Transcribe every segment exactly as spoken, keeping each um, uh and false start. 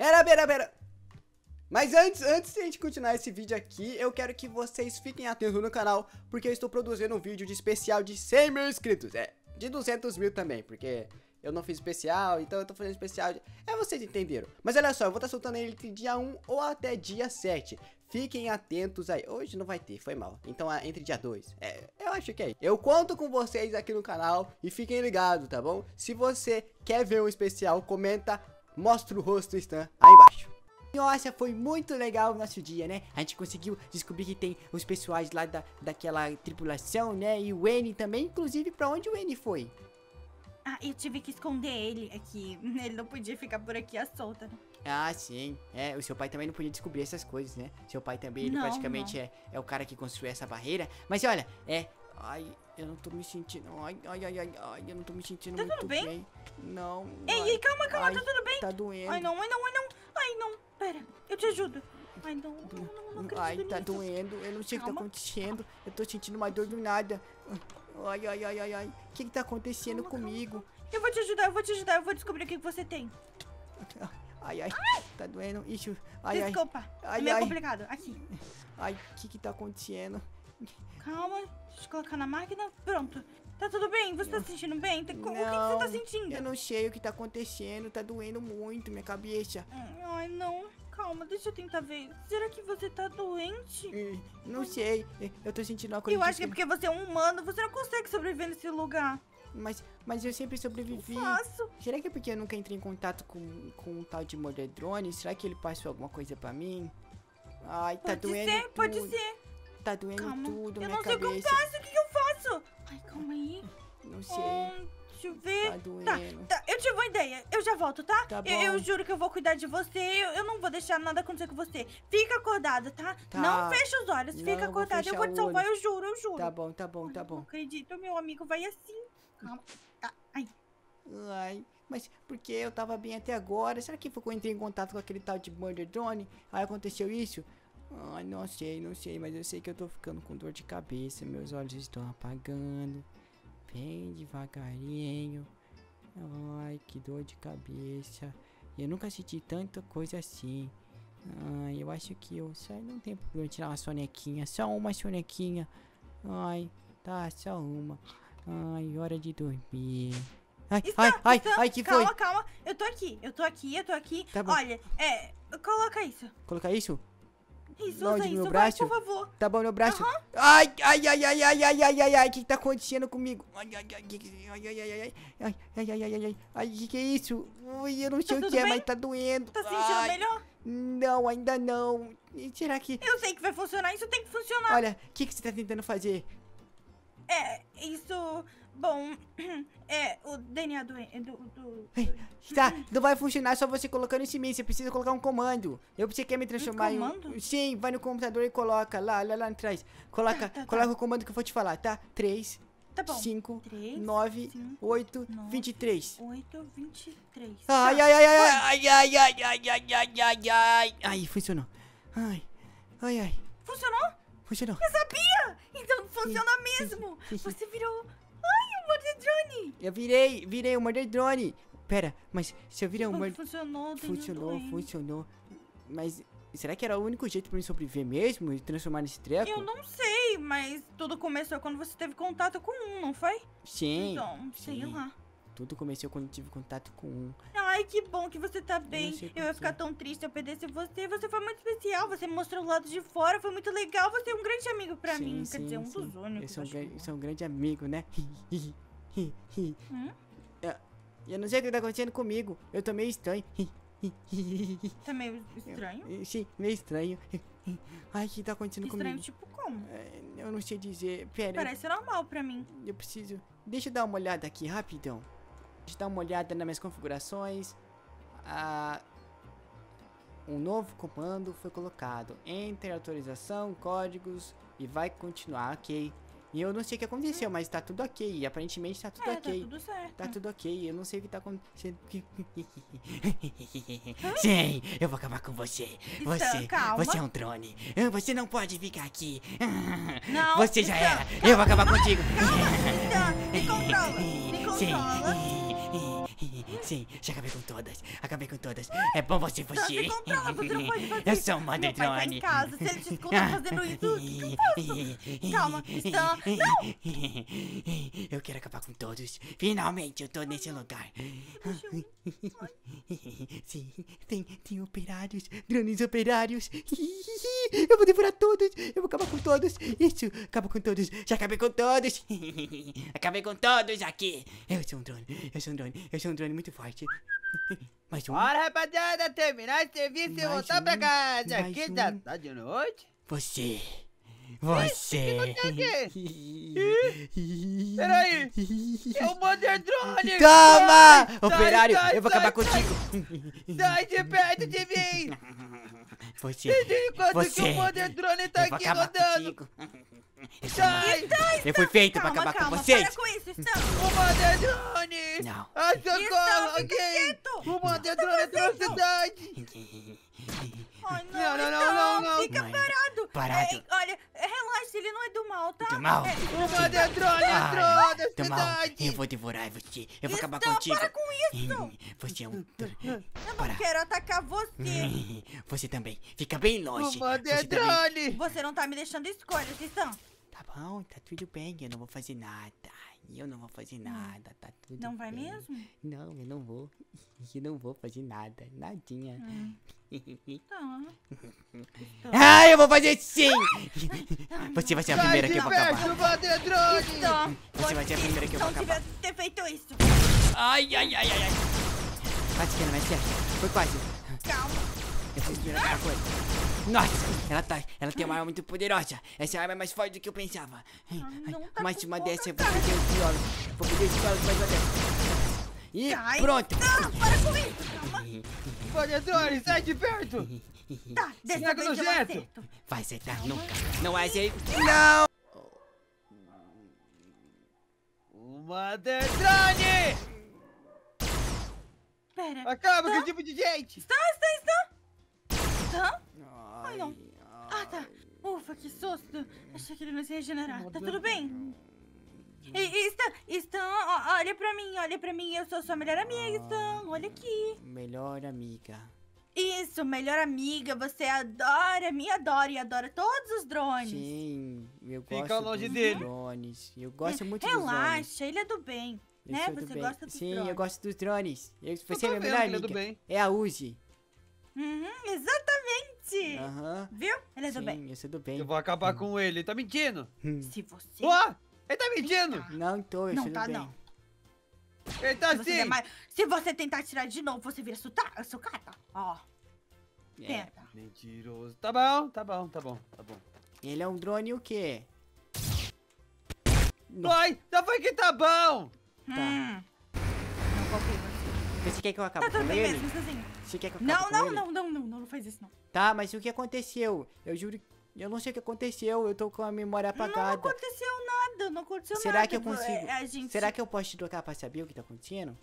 Era, era, era. Mas antes, antes de a gente continuar esse vídeo aqui, eu quero que vocês fiquem atentos no canal, porque eu estou produzindo um vídeo de especial de cem mil inscritos. É, de duzentos mil também, porque eu não fiz especial, então eu tô fazendo especial de... É, vocês entenderam. Mas olha só, eu vou estar soltando ele entre dia um ou até dia sete. Fiquem atentos aí. Hoje não vai ter, foi mal. Então entre dia dois. É, eu acho que é. Eu conto com vocês aqui no canal e fiquem ligados, tá bom? Se você quer ver um especial, comenta, mostra o rosto do Estan aí embaixo. Nossa, foi muito legal o nosso dia, né? A gente conseguiu descobrir que tem os pessoais lá da, daquela tripulação, né? E o N também, inclusive, pra onde o N foi? Ah, eu tive que esconder ele aqui. Ele não podia ficar por aqui à solta, né? Ah, sim. É, o seu pai também não podia descobrir essas coisas, né? Seu pai também, ele não, praticamente não. É, é o cara que construiu essa barreira. Mas olha, é... Ai, eu não tô me sentindo... Ai, ai, ai, ai, ai eu não tô me sentindo tá muito tudo bem. bem. Não... Ei, ai, calma, calma, ai, tá tudo bem? Tá doendo. Ai, não, ai, não, ai, não. Ai, não. Pera, eu te ajudo. Ai, não, não, não, não acredito. Ai, tá nisso. Doendo. Eu não sei o que tá acontecendo. Eu tô sentindo uma dor do nada. Ai, ai, ai, ai, ai. O que que tá acontecendo calma, comigo? Calma. Eu vou te ajudar, eu vou te ajudar. Eu vou descobrir o que você tem. Ai, ai, ai. Tá doendo. Ixi, ai, desculpa. Ai, é meio ai. complicado. Aqui. Ai, o que que tá acontecendo? Calma, deixa eu colocar na máquina. Pronto. Tá tudo bem? Você tá se sentindo bem? Tá, não, o que, que você tá sentindo? Eu não sei o que tá acontecendo. Tá doendo muito minha cabeça. Ai, não. Calma, deixa eu tentar ver. Será que você tá doente? Não sei. Eu tô sentindo uma coisa... Eu acho que é porque você é um humano. Você não consegue sobreviver nesse lugar. Mas, mas eu sempre sobrevivi. Eu faço. Será que é porque eu nunca entrei em contato com, com um tal de Murder Drone? Será que ele passou alguma coisa pra mim? Ai, tá pode doendo ser, tudo. Pode ser. Tá doendo calma. tudo, eu minha cabeça. Eu não sei o que eu faço. O que eu faço? Ai, calma aí. Não sei. Hum, deixa eu ver. Tá doendo. Tá, tá, eu tive uma ideia. Eu já volto, tá? Tá bom. Eu, eu juro que eu vou cuidar de você. Eu, eu não vou deixar nada acontecer com você. Fica acordada, tá? tá? Não fecha os olhos. Não, fica acordada. Vou eu vou te salvar, eu juro, eu juro. Tá bom, tá bom, tá bom. Ai, não acredito, meu amigo vai assim. Calma. Tá. Ai. Ai. Mas porque eu tava bem até agora. Será que foi quando eu entrei em contato com aquele tal de Murder Drone? Aí aconteceu isso? Ai, não sei, não sei, mas eu sei que eu tô ficando com dor de cabeça. Meus olhos estão apagando. Bem devagarinho. Ai, que dor de cabeça. Eu nunca senti tanta coisa assim. Ai, eu acho que eu só não tem problema tirar uma sonequinha. Só uma sonequinha. Ai, tá, só uma. Ai, hora de dormir. Ai, Estan, ai, ai, Estan, ai, que calma, foi? Calma, calma. Eu tô aqui, eu tô aqui, eu tô aqui. Tá bom. Olha, é, coloca isso. Coloca isso? Isso, longe do meu isso, braço, vai, por favor. Tá bom, meu braço. Uhum. Ai, ai, ai, ai, ai, ai, ai, ai, ai, o que tá acontecendo comigo? Ai, ai, ai, ai, ai, ai, ai, ai, ai, ai, ai, ai, ai, que que é isso? Ui, eu não sei o que é, mas tá doendo. Tá sentindo melhor? Não, ainda não. Será que... Eu sei que vai funcionar, isso tem que funcionar. Olha, o que que você tá tentando fazer? É, isso... Bom, é, o D N A do... do, do... Tá, não vai funcionar só você colocando isso em mim. Você precisa colocar um comando. Eu preciso que me transformar um comando? em um... Sim, vai no computador e coloca lá, lá, lá atrás. Coloca, tá, tá, coloca tá. o comando que eu vou te falar, tá? três, cinco, nove, oito, vinte e três. Ai, ai, ai, ai, ai, ai, ai, ai, ai, ai, ai, ai. Ai, funcionou. Ai, ai, ai. Funcionou? Funcionou. Eu sabia! Então funciona mesmo. Você virou... Ai, o Murder Drone! Eu virei, virei o Murder Drone! Pera, mas se eu virei o Murder... Funcionou, funcionou, funcionou, funcionou. Mas será que era o único jeito pra me sobreviver mesmo e transformar nesse treco? Eu não sei, mas tudo começou quando você teve contato com um, não foi? Sim. Então, sei sim. lá. Tudo começou quando eu tive contato com um. Ai, que bom que você tá bem. Eu, eu ia ficar tão triste se eu perdesse você. Você foi muito especial. Você me mostrou o lado de fora. Foi muito legal. Você é um grande amigo pra sim, mim. Sim, Quer dizer, um sim. dos únicos. Eu sou, um eu sou um grande amigo, né? Hum? Eu, eu não sei o que tá acontecendo comigo. Eu tô meio estranho. Tá meio estranho? Sim, meio estranho. Ai, o que tá acontecendo estranho, comigo? Estranho tipo como? Eu não sei dizer. Pera, Parece eu, normal pra mim. Eu preciso... Deixa eu dar uma olhada aqui, rapidão. Dar uma olhada nas minhas configurações. Ah, um novo comando foi colocado. Enter, autorização, códigos e vai continuar, ok. E eu não sei o que aconteceu, hum. mas tá tudo ok. Aparentemente tá tudo é, ok. Tá tudo certo. Tá tudo ok. Eu não sei o que tá acontecendo. Sim, eu vou acabar com você. Estan, você, calma. Você é um drone. Você não pode ficar aqui. Não, você já Estan, era. Calma. Eu vou acabar contigo. Calma, Estan, me controla. Me controla. Sim. Sim, já acabei com todas. Acabei com todas. É bom você fugir. Você controla, você não pode fazer. Eu sou um Murder Drone. Meu pai tá em casa. Se ele te escuta fazendo isso, o que eu faço? Calma, Estan. Não! Eu quero acabar com todos. Finalmente eu tô nesse lugar. Sim, tem, tem operários. Drones operários. Eu vou devorar todos. Eu vou acabar com todos. Isso, acaba com todos. Já acabei com todos. Acabei com todos aqui. Eu sou um drone. Eu sou um drone. Eu sou um drone muito forte. Mais um. Bora, rapaziada, terminar esse serviço mais e voltar um, pra casa. Aqui um. Já tá de noite. Você. Você. Peraí. É o Murder Drone. Toma, sai, operário. Sai, eu vou sai, acabar sai, contigo. Sai de perto de mim. Você. Enquanto você. Que o Murder Drone tá aqui rodando. Eu, sai. Sai, eu fui feito calma, pra acabar calma, com vocês. Para com isso, Estan. O Murder Drone. Não. Ai, socorro, alguém. O Murder Drone trouxe cidade. Ai, não, não, não, não, não, não, não. Fica não, parado. Parado. É, olha, relaxa, ele não é do mal, tá? Do mal? É. O Murder Drone entrou na cidade. Mal. Eu vou devorar você. Eu vou Estan, acabar contigo. Para com isso. Você é um... Eu para. Não quero atacar você. Você também. Fica bem longe. O Murder você Drone. Também... Você não tá me deixando escolhas, Estan. Tá bom, tá tudo bem. Eu não vou fazer nada. Eu não vou fazer nada, tá tudo não vai bem. Mesmo? Não, eu não vou. Eu não vou fazer nada, nadinha. Hum. Então, então. Ah, eu vou fazer sim! Você vai ser a primeira que eu vou acabar. Então, você vai ser a primeira que eu vou acabar. Ter feito isso. Ai, ai, ai, ai, ai. Quase que ela vai ser. Foi quase. Calma. Eu vou explorar aquela coisa. Nossa, ela tá. Ela tem uma arma muito poderosa. Essa arma é mais forte do que eu pensava. Tá mais uma dessa eu vou perder os tijolos. Vou perder os tijolos mais uma dessa. E ai, pronto! Não, para com isso! Calma! Poderadores, sai de perto! Tá, dessa vez eu acerto. Vai acertar nunca. Não vai acertar. Não! Uma Dedrane! Pera. Acaba, que tipo de gente! Está, está, está! Hã? Ai, não. Ah, tá. Ufa, que susto. Achei que ele não se regenerar. Tá tudo bem? E, Estan, Estan, olha pra mim, olha pra mim. Eu sou sua melhor amiga, Estan. Olha aqui. Melhor amiga. Isso, melhor amiga. Você adora, me adora e adora todos os drones. Sim, eu gosto Fica longe dos dele. drones. Eu gosto muito Relaxa, dos drones. Relaxa, ele é do bem. Eu né? Você do gosta bem. dos Sim, drones. Sim, eu gosto dos drones. Eu, você eu é minha melhor amiga. É, do bem. é a Uzi. Uhum, exatamente! Aham. Uhum. Viu? Ele é do Sim, bem. Eu sou do bem. Eu vou acabar hum. com ele, ele tá mentindo! Se você. Ó! Ele tá mentindo! Não tô, eu não sou tá, do bem. Não. Ele tá se sim! Você se você tentar tirar de novo, você vira sucata! Ó. É, tenta. Mentiroso. Tá bom, tá bom, tá bom, tá bom. Ele é um drone o quê? Vai! Já foi que tá bom! Tá. Hum. Não confio. Você quer que eu acabe tá, com bem ele? Mesmo, assim. Você quer que eu acabe não, com não, ele? Não, não, não, não, não faz isso não. Tá, mas o que aconteceu? Eu juro, eu não sei o que aconteceu, eu tô com a memória apagada. Não aconteceu nada, não aconteceu Será nada. Será que eu consigo? A gente... Será que eu posso te tocar pra saber o que tá acontecendo?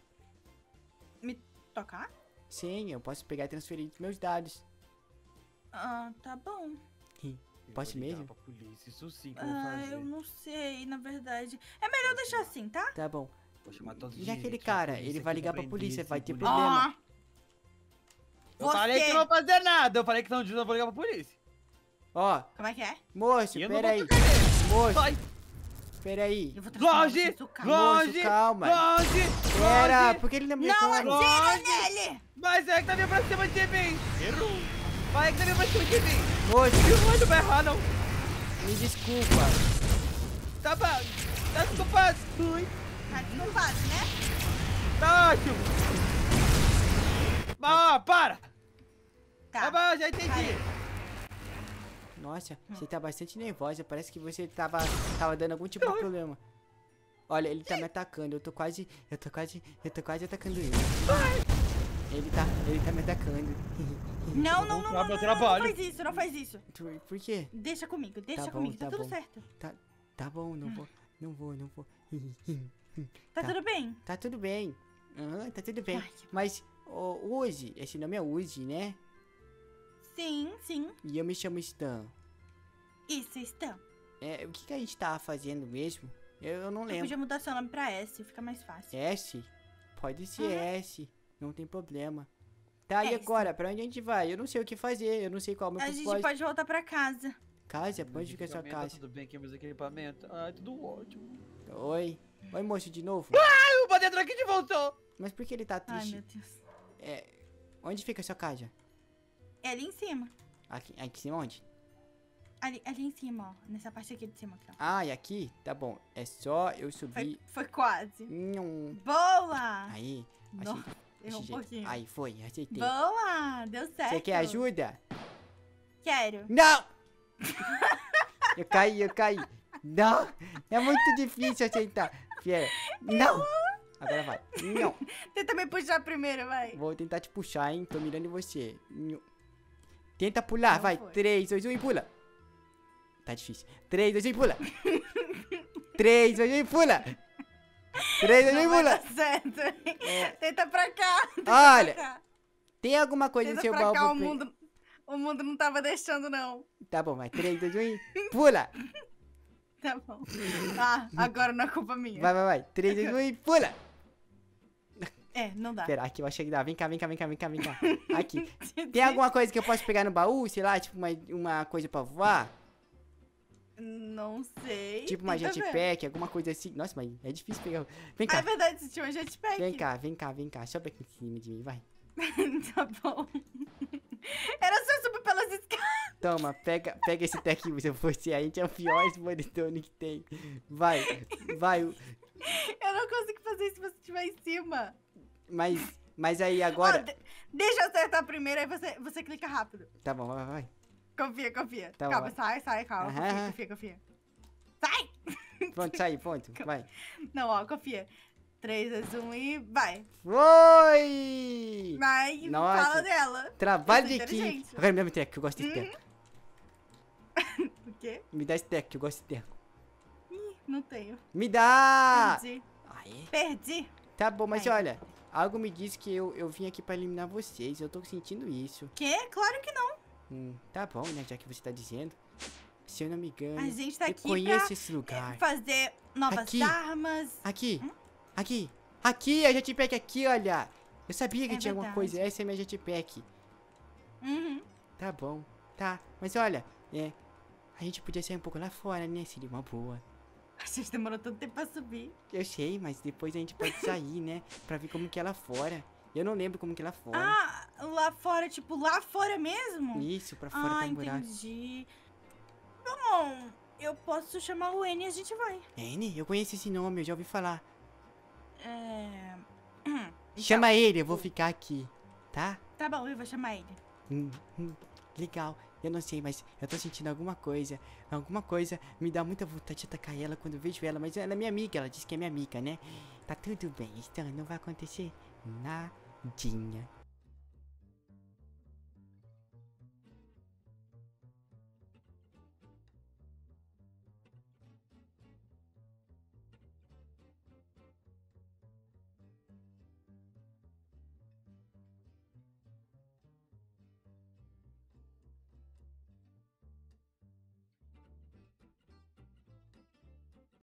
Me tocar? Sim, eu posso pegar e transferir meus dados. Ah, tá bom. Ih. Posso mesmo? Pra polícia, isso sim que eu vou fazer. Ah, eu não sei, na verdade. É melhor deixar assim, tá? Tá bom. E aquele cara, ele vai ligar pra polícia, vai ter problema. Eu falei que não vou fazer nada, eu falei que não eu vou ligar pra polícia. Ó. Como é que é? Moço, peraí. Moço, peraí. Longe, longe, calma. Longe, pera, porque ele não me conta. Não atira nele. Mas é que tá vindo pra cima de mim. Errou. Vai, é que tá vindo pra cima de mim. Moço, não vai errar não. Me desculpa. Tá bom, tá desculpado. Não faz, né? Tá ótimo! Ó, para! Tá. Tá bom, já entendi! Aí. Nossa, hum. você tá bastante nervosa. Parece que você tava, tava dando algum tipo de problema. Olha, ele tá me atacando. Eu tô quase... Eu tô quase... Eu tô quase atacando ele. Ele tá... Ele tá me atacando. Não, não, não, não, não, não, não faz isso, não faz isso. Por quê? Deixa comigo, deixa tá bom, comigo. Tá, tá tudo bom. certo. Tá, tá bom, não hum. vou... Não vou, não vou... Tá, tá tudo bem? Tá tudo bem. Uhum, tá tudo bem. Ai, Mas, oh, Uzi, esse nome é Uzi, né? Sim, sim. E eu me chamo Estan. Isso, Estan. É, o que, que a gente tava fazendo mesmo? Eu, eu não lembro. Eu podia mudar seu nome pra S, fica mais fácil. S? Pode ser uhum. S. Não tem problema. Tá, é e agora? Isso. Pra onde a gente vai? Eu não sei o que fazer, eu não sei qual é o meu propósito. A gente pode voltar pra casa. Casa? Pode ficar sua casa. Tudo bem aqui, meus equipamentos? Ah, é tudo ótimo. Oi. Oi, moço, de novo. Ah, o Badedro aqui de voltou. Mas por que ele tá triste? Ai, meu Deus. É... Onde fica a sua casa? É ali em cima. Aqui, aqui em cima onde? Ali, ali em cima, ó. Nessa parte aqui de cima. Aqui, ó. Ah, e aqui? Tá bom. É só eu subir. Foi, foi quase. Hum. Boa! Aí. Nossa, errou um pouquinho. Aí, foi. Aceitei. Boa! Deu certo. Você quer ajuda? Quero. Não! Eu caí, eu caí. Não! É muito difícil aceitar. Fiera. Não! Agora vai. Não. Tenta me puxar primeiro, vai. Vou tentar te puxar, hein? Tô mirando em você. Não. Tenta pular, não vai. Foi. três, dois, um e pula. Tá difícil. três, dois, um e pula. três, dois, um e pula. três, dois, um e pula. Certo. É. Tenta pra cá. Tenta Olha. Pra cá. Tem alguma coisa tenta no seu pra cá, o mundo, o mundo não tava deixando, não. Tá bom, vai. três, dois, um e pula. Tá bom. Ah, agora não é culpa minha. Vai, vai, vai. três, dois, um e pula! É, não dá. Pera, aqui eu achei que dá. Vem cá, vem cá, vem cá, vem cá, vem cá. Aqui. Tem alguma coisa que eu posso pegar no baú? Sei lá, tipo uma, uma coisa pra voar? Não sei. Tipo uma jetpack, alguma coisa assim. Nossa, mas é difícil pegar. Vem cá. Ah, é verdade, você tinha uma jetpack. Vem cá, vem cá, vem cá. Sobe aqui em cima de mim, vai. Tá bom. Era só eu subir pelas escadas. Toma, pega, pega esse tequinho, se eu fosse. A gente é o pior esmoritone que tem. Vai, vai. Eu não consigo fazer isso se você estiver em cima. Mas, mas aí agora... Oh, deixa eu acertar primeiro, aí você, você clica rápido. Tá bom, vai, vai. Confia, confia. Tá calma, bom, sai, sai, calma. Uhum. Confia, confia, confia. Sai! Pronto, sai, pronto, vai. Não, ó, confia. três, dois, um e vai. Foi! Vai, nossa, fala dela. Trabalho de equipe. Agora me dá teco, que eu gosto de teco. Uhum. O quê? Me dá esse teco, que eu gosto de teco. Ih, não tenho. Me dá! Perdi. Aê. Perdi. Tá bom, mas Aê. olha, algo me diz que eu, eu vim aqui pra eliminar vocês. Eu tô sentindo isso. Quê? Claro que não. Hum, tá bom, né? Já que você tá dizendo. Se eu não me engano, a gente tá aqui eu conheço esse lugar. Fazer novas aqui. armas. Aqui. Hum? Aqui, aqui, a jetpack aqui, olha. Eu sabia que é tinha verdade. alguma coisa. Essa é minha jetpack. Uhum. Tá bom, tá. Mas olha, é, a gente podia sair um pouco lá fora, né? Seria uma boa. A gente demorou tanto tempo pra subir. Eu sei, mas depois a gente pode sair, né? Pra ver como que é lá fora. Eu não lembro como que é lá fora. Ah, lá fora, tipo, lá fora mesmo? Isso, pra fora ah, tem um buraco. Ah, entendi. Bom, eu posso chamar o N e a gente vai. N? Eu conheço esse nome, eu já ouvi falar. É... Hum, Chama então. ele, eu vou ficar aqui, tá? Tá bom, eu vou chamar ele. Hum, hum, legal, eu não sei, mas eu tô sentindo alguma coisa. Alguma coisa me dá muita vontade de atacar ela quando eu vejo ela. Mas ela é minha amiga, ela disse que é minha amiga, né? Tá tudo bem, então não vai acontecer nadinha.